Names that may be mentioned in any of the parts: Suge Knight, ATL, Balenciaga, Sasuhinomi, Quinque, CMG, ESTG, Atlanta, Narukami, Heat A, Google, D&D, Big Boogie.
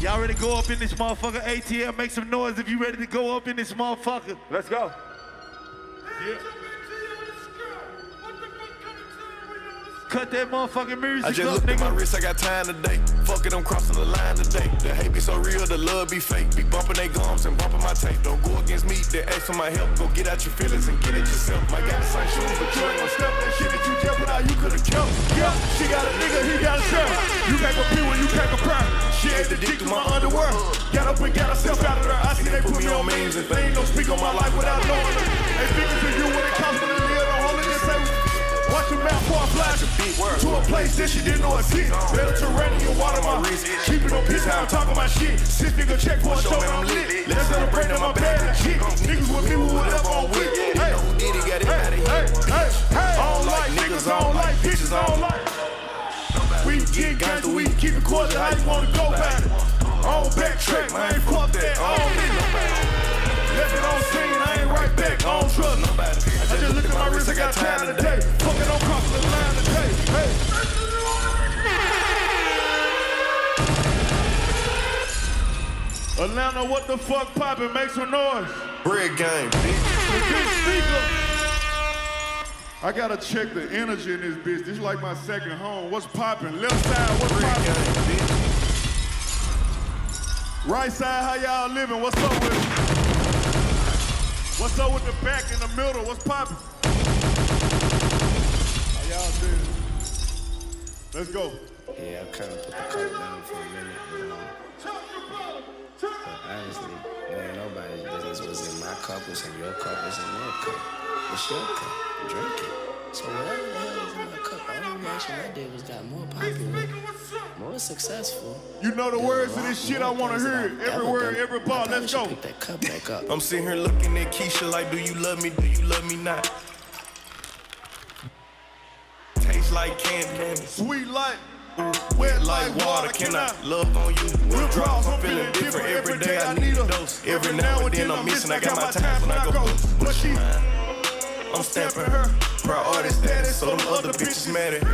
Y'all ready to go up in this motherfucker? ATL, make some noise if you ready to go up in this motherfucker. Let's go. Yeah. Cut that motherfucking music up, nigga. I just looked at my wrist, I got time today. Fuck it, I'm crossing the line today. The hate be so real, the love be fake. Be bumping they gums and bumping my tape. Don't go against me, they ask for my help. Go get out your feelings and get it yourself. My guy the same shoes, but you ain't gonna step. That shit that you jeopardized, you could've killed. Yeah, she got a nigga, he got a shell. You can't compete when you can't compare. She ate the dick through my underwear. Got up and got herself out of there. I see they put me on memes and things. Don't speak on my life without knowing them. They speaking to you when it comes to the deal. Don't hold it and say, watch your mouth before I flash a beat to a place that she didn't know existed. Mediterranean water my wrist, keeping no peace how I'm talking my shit. Six nigga check for a show and I'm lit. Let's celebrate on my bad and shit. Niggas with me who would ever on with. Hey, hey, I don't like niggas, I don't like bitches, I don't like. We get gangster, we keep it cordial, how you wanna go about it? I don't backtrack, I ain't fuck that, I don't need nobody. Left it on scene, I ain't right back, I don't trust nobody. I just look at my wrist, I got time today. Fuck it, I'm crossing the line today. Hey. Atlanta, what the fuck poppin'? Make some noise. Bread game, bitch. The big speaker. I gotta check the energy in this bitch. This is like my second home. What's poppin'? Left side, what's poppin'? Right side, how y'all living? What's up with it? What's up with the back and the middle? What's poppin'? How y'all doing? Let's go. Yeah, I kind of put the coat down for a minute, but honestly, it ain't nobody's business what's in my cup and their cup. It's your cup. Drink it. So whatever the hell is in my cup, I don't imagine that day was got more popular, more successful. You know the words of this shit, I wanna hear it. Every word, every bar, let's go. Pick that cup back up. I'm sitting here looking at Keisha like, do you love me? Do you love me not? Taste like candy, sweet like wet like water. Can I love on you? Real drops, I'm feeling different every day. I need a dose. Every now and then I'm missing. I got my times when I go. But she, I'm stamping her. Priority status, so them other bitches mad at me.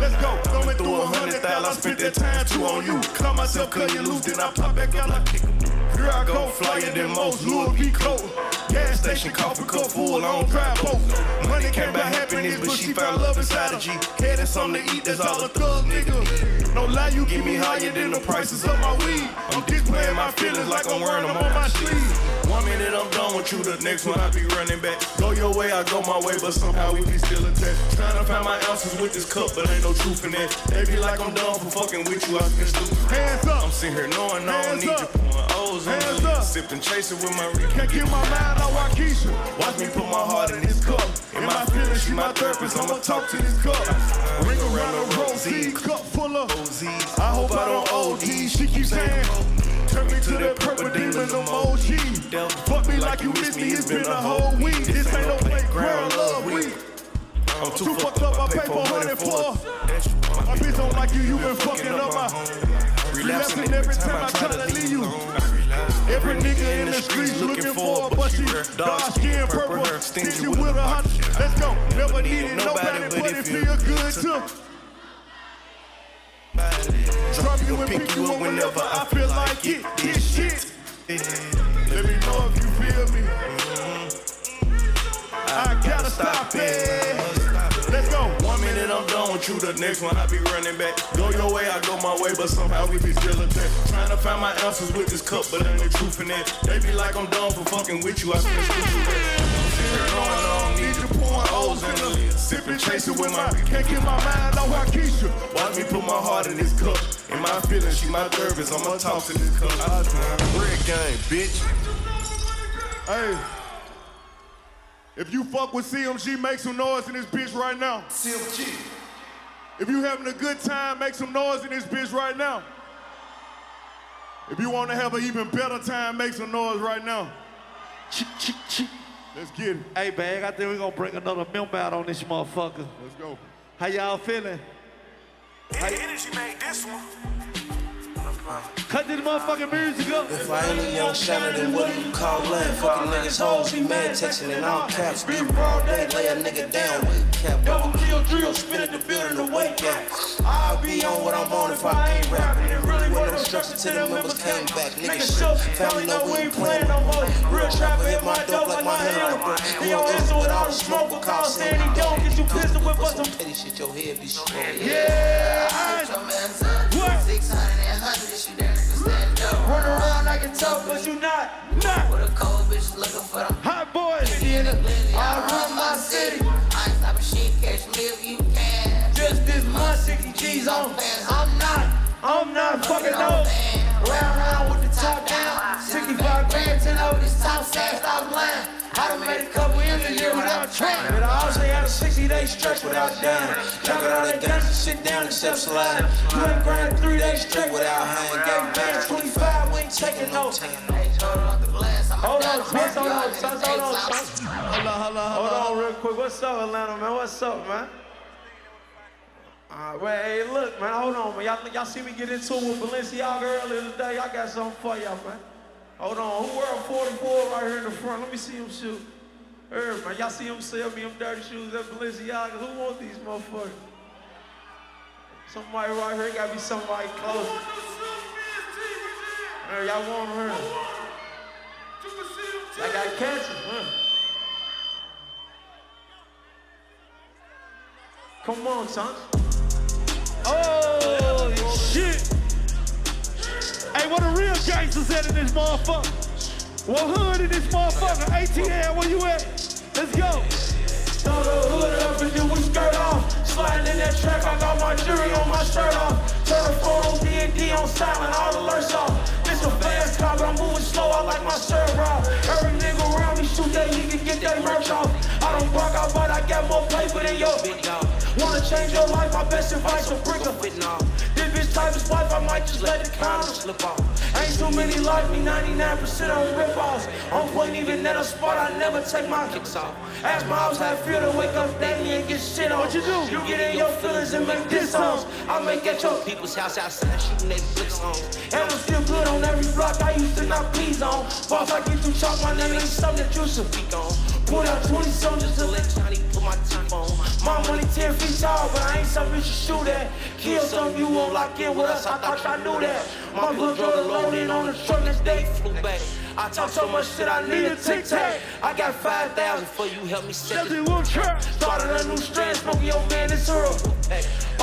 Let's go, coming through 100,000, I spent that time too on you. Call myself, cut you loose, then I pop back out like kick. Here I go, flyer than most, Louis V. Coat. Gas station, coffee cup full, I don't drive both. Money came by happiness, but she found love inside of G. Head and something to eat, that's all a thug nigga. No lie, you give me higher than the prices of my weed. I'm displaying my feelings like I'm wearing them on my sleeve. 1 minute I'm done with you, the next one I be running back. Go your way, I go my way, but somehow we be still attached. Trying to find my ounces with this cup, but ain't no truth in that. They be like I'm done for fucking with you, I can still. Hands up! I'm sitting here knowing I don't need you. Pulling O's on hands up! Sipping, chasing with my Rick. Can't get my mind out on Keisha. Watch me put my heart in this cup. In my feelings, she my therapist, I'ma talk to this cup. Ring around the rosy, cup full of OZs. I hope I don't OD, she keeps saying. Turn me to that purple demon emoji. Fuck me like you missed me, it's been a whole week. This ain't no playground love week. I'm too fucked up, I pay 404. My bitch don't like you, you been fucking up my relapsing every time I try to leave you. Every nigga in the streets looking for a bushy. Dark skin, purple, stingy with a hot. Let's go, never needed nobody, but it feel good too. Drop you and pick you up whenever I feel like it. This shit. Let me know if you feel me. I gotta stop it. Let's go. 1 minute I'm done with you, the next one I be running back. Go your way, I go my way, but somehow we be still attached. Trying to find my answers with this cup, but ain't no truth in that. They be like I'm done for fucking with you. I still do it. Need you pouring O's in the. Sippin', chasing with my, can't get my mind on Waukesha. Watch me put my heart in this cup. In my feelings, she my therapist, I'ma talk to this cup. Bread game, bitch. Hey, if you fuck with CMG, make some noise in this bitch right now. CMG. If you having a good time, make some noise in this bitch right now. If you wanna have an even better time, make some noise right now. Let's get it. Hey, Bag, I think we're gonna bring another member out on this motherfucker. Let's go. How y'all feeling? How energy made this one. Cut this motherfucking music up. If I ain't a young shiner, then what do you call that? Fucking niggas hoes, be mad texting and all caps. Be raw day, lay a nigga down with a cap. Double kill drill, spin at the building to wake up. I'll be on what I'm on if I ain't rapping. It really wasn't instructions till the members came back. Nigga shook, family know we ain't playing no more. Real trapper hit my dope like my hammer. He don't answer with all the smoke, we'll call Sandy Dog. Get you pissed with us. Some petty shit, your head be strong. Yeah, I ain't your man's up. What? 600 and 100 is you there. Run around like a tough, but you not. With a cold bitch looking for them hot boys. I run my city. I ain't stopping shit, catch me if you can. Just this month, 60 G's on fans. I'm not fucking no. Round with the top down. 65 grand, 10 over this top sass, I'm lying. I done made a couple ends a year without trying. But I also had a 60-day stretch without dying. Talking all that guns and shit down except slide. You ain't grind 3 day stretch without hanging. Gave back 25, we ain't taking no. Hold on, hold on real quick. What's up, Atlanta, man? What's up, man? All right, well, hey, look, man, hold on, man. Y'all see me get into it with Balenciaga earlier today. I got something for y'all, man. Hold on, who wearing 44 right here in the front? Let me see him shoot. Man, y'all see him sell me them dirty shoes at Balenciaga. Who want these motherfuckers? Somebody right here, gotta be somebody close. Y'all want her? I gotta catch him, huh? Come on, son. Oh, shit. Hey, what the real gangsters at in this motherfucker? What hood in this motherfucker? ATL, where you at? Let's go. Throw the hood up and then we skirt off. Sliding in that track, I got my jewelry on my shirt off. Turn the phone on D&D on silent, all alerts off. This a fast car, but I'm moving slow, I like my shirt raw. Every nigga around me shoot that nigga, get that merch off. I don't bark out, but I got more paper than your big dog. Wanna change your life, my best advice will break up it now. This bitch type is wife, I might just let the condom slip off. Ain't too many like me, 99% on rip-offs. On point even at a spot, I never take my kicks off. Ask my house how I feel to wake up daily and get shit on. What you do? You get in your feelings and make diss songs. I make at your people's house outside shooting they flicks on. And I'm still good on every block I used to not please on. Boss, I get you chalk, my name ain't something that you should speak on. Put out 20 soldiers to let Johnny put my time on. My money 10 feet tall, but I ain't something you should shoot at. Kill something you won't lock in with us, I thought y'all knew that. My blood drove the load in on the truck, next day flew back. I talk so much shit, I need a tic-tac. I got 5,000 for you, help me set it. Started a new strand, smoking your man, it's her.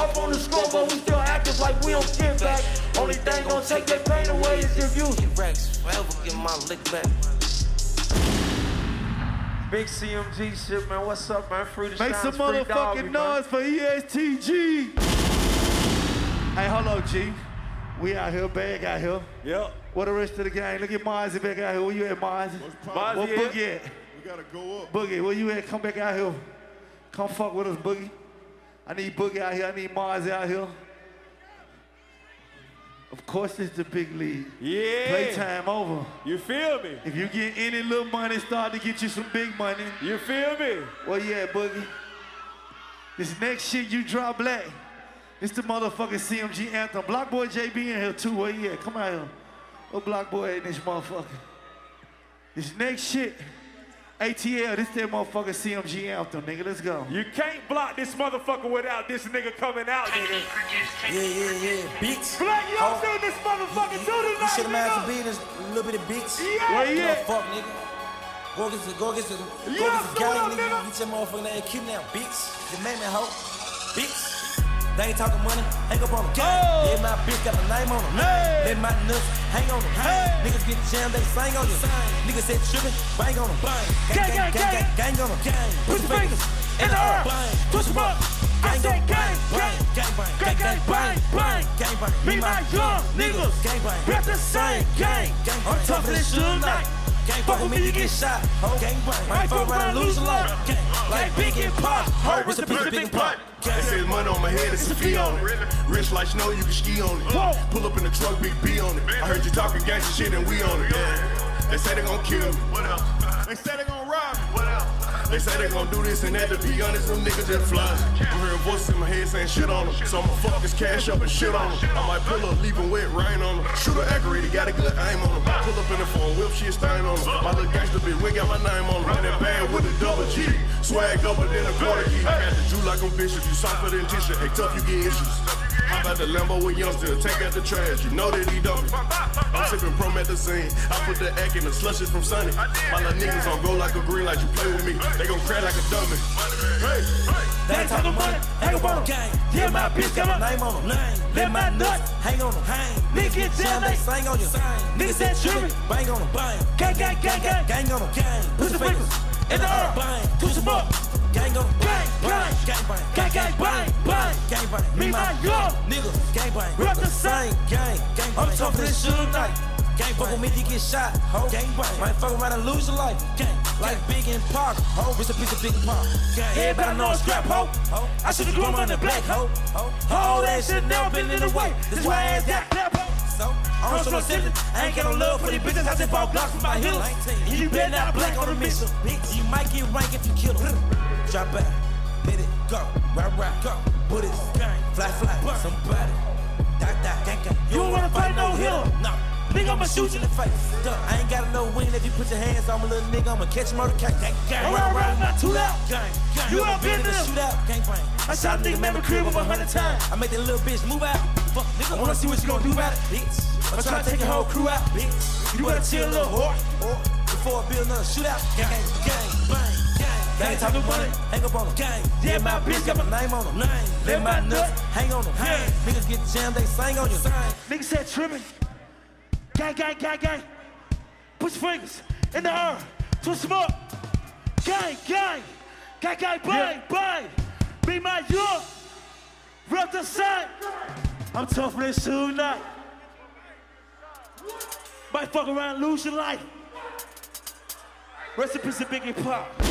Up on the score, but we still active like we don't get back. Only thing gonna take that pain away is if you get racks. Forever get my lick back. Big CMG shit, man. What's up, man? Free to shine. Make some motherfucking noise for ESTG. Hey, hello, G. We out here, bag out here. Yep. What the rest of the gang? Look at Mozzie back out here. Where you at, Mozzie? Where Boogie at? We gotta go up. Boogie, where you at? Come back out here. Come fuck with us, Boogie. I need Boogie out here. I need Mozzie out here. Of course, it's the big league. Yeah. Playtime over. You feel me? If you get any little money, start to get you some big money. You feel me? Well, yeah, Boogie. This next shit you drop black. It's the motherfucking CMG anthem. Block boy JB in here too. Where he at? Come out here. Oh, block boy in this motherfucker. This next shit, ATL, this that motherfucking CMG anthem, nigga. Let's go. You can't block this motherfucker without this nigga coming out, nigga. Yeah. Beats. Black, you don't feel this motherfucker too tonight. You should have had some beaters, a little bit of beats. Yeah. Where he at? Fuck, nigga. Go get some gang, nigga. Get your motherfucking ass kidnapped, beats. The man hoe, beats. They ain't talking money, hang up on them. Oh. Yeah, my bitch got a name on them. Hey. Let my nuts hang on them. Hey. Niggas get jammed, they sing on you. Niggas said trippin', bang on them. Gang on them. Push the fingers in the air. Push them up. I said gang bang. Me my young niggas, gang bang. Rep the same gang. I'm tough as Suge Knight. Fuck with me, you get shot. Gang bang. Right foot round, lose a lot. Like Big and Pop. What's the big and Pop? It says money on my head, it's a fee on it. Rich like snow, you can ski on it. Pull up in the truck, big B on it. I heard you talking gangster shit and we on it. They say they gon' kill me. What else? They say they gon' rob me. What else? They say they gon' do this and that, to be honest, them niggas just fly. I'm hearing voices in my head saying shit on them, so I'ma fuck this cash up and shit on them. I might pull up, leaving wet rain on them. Shoot an aggravator, got a good aim on them. Pull up in the phone, whip shit stain on them. My little gangster bitch, we got my name on them. Run that band with a double G, swag up and then a quarter key. Got the Jew like I'm vicious, you softer than tissue, hey tough, you get issues. How about the Lambo with youngster, take out the trash, you know that he dumping. I'm sipping pro medicine, I put the act in the slushes from Sunny. My little niggas on go like a green light, you play with me, they gon' crack like a dummy. Hey, that type of money, ain't want gang. Yeah, my bitch got my name on them. Let my nuts hang on them. Niggas tell they sing on you. Niggas that shooting, bang on them. Gang, gang, gang, gang, gang on them. Put the fingers in the earth, bang, do some more. Gang on them, bang, bang, gang, bang, gang, gang, bang, bang, gang, bang. Me, my young niggas, gang, bang, rep the same gang, gang. I'm talking this shit all night. Gang fuck with me, you get shot, ho. Gang bang, might fuck around and lose your life. Gang, like Big and Pop, ho. It's a piece of Big and Pop. Everybody know it's crap, ho. I should've grown on the black, ho. Ho, that shit never been in the way. That's why ass got clap, ho. So, I don't show no sympathy. I ain't got no love for these bitches. I just bought blocks with my heels. And you better not black on the mission. You might get rank if you kill them. Drop back, let it go. Right, right, go. Put it, fly, fly, somebody. Dot, dot, gang, gang. You don't wanna fight no hill. No. Nigga, I'ma shoot you in the face. I ain't got no wing if you put your hands on my little nigga. I'ma catch him on the cake. Around my too loud. You out been in the shootout. I shot a nigga man in the crib over 100 times. I make that little bitch move out. Fuck, nigga, I wanna see what you gonna do about it, bitch. I'm trying to take your whole crew out, bitch. You better chill a little whore before I build another shootout. Gang, gang, bang, gang. Gang talk to money, hang up on them. Gang, yeah, my bitch got my name on them. Let my nuts hang on them. Niggas get jammed, they sing on you. Niggas said tripping. Gang, gang, gang, gang. Put your fingers in the air. Twist them up. Gang, gang. Gang, gang, bang, bang. Be my young. Rep the same. I'm tough for this tonight. Might fuck around and lose your life. Rest in peace, Biggie Pop.